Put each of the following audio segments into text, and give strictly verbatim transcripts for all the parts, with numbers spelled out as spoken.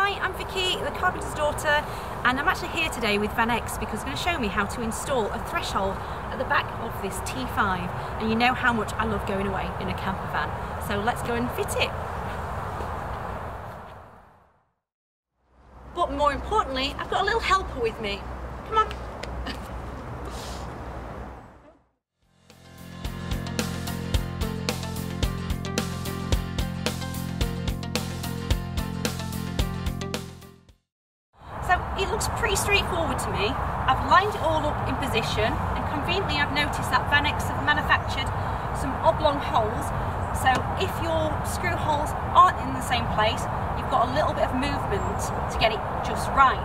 Hi, I'm Vikkie, the carpenter's daughter, and I'm actually here today with Van X because he's going to show me how to install a threshold at the back of this T five, and you know how much I love going away in a camper van, so let's go and fit it. But more importantly, I've got a little helper with me. Come on. It looks pretty straightforward to me. I've lined it all up in position, and conveniently I've noticed that Van X have manufactured some oblong holes, so if your screw holes aren't in the same place, you've got a little bit of movement to get it just right.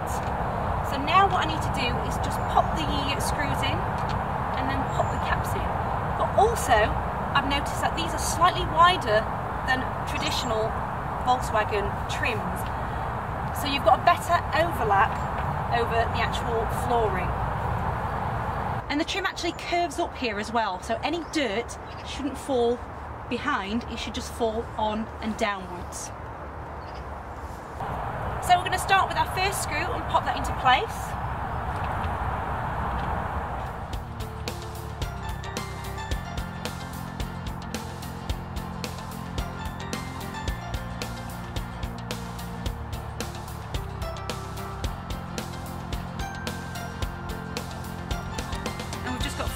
So now what I need to do is just pop the screws in and then pop the caps in. But also I've noticed that these are slightly wider than traditional Volkswagen trims. So you've got a better overlap over the actual flooring. And the trim actually curves up here as well, so any dirt shouldn't fall behind, it should just fall on and downwards. So we're going to start with our first screw and pop that into place.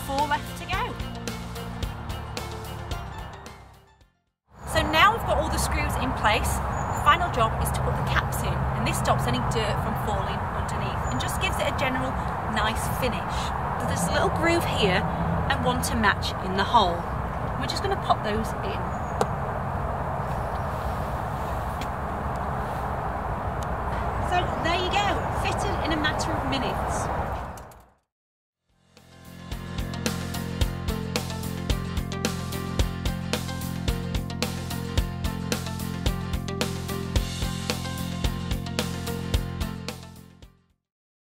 Four left to go. So now we've got all the screws in place, the final job is to put the caps in, and this stops any dirt from falling underneath and just gives it a general nice finish. So there's a little groove here and one to match in the hole. We're just going to pop those in. So there you go, fitted in a matter of minutes.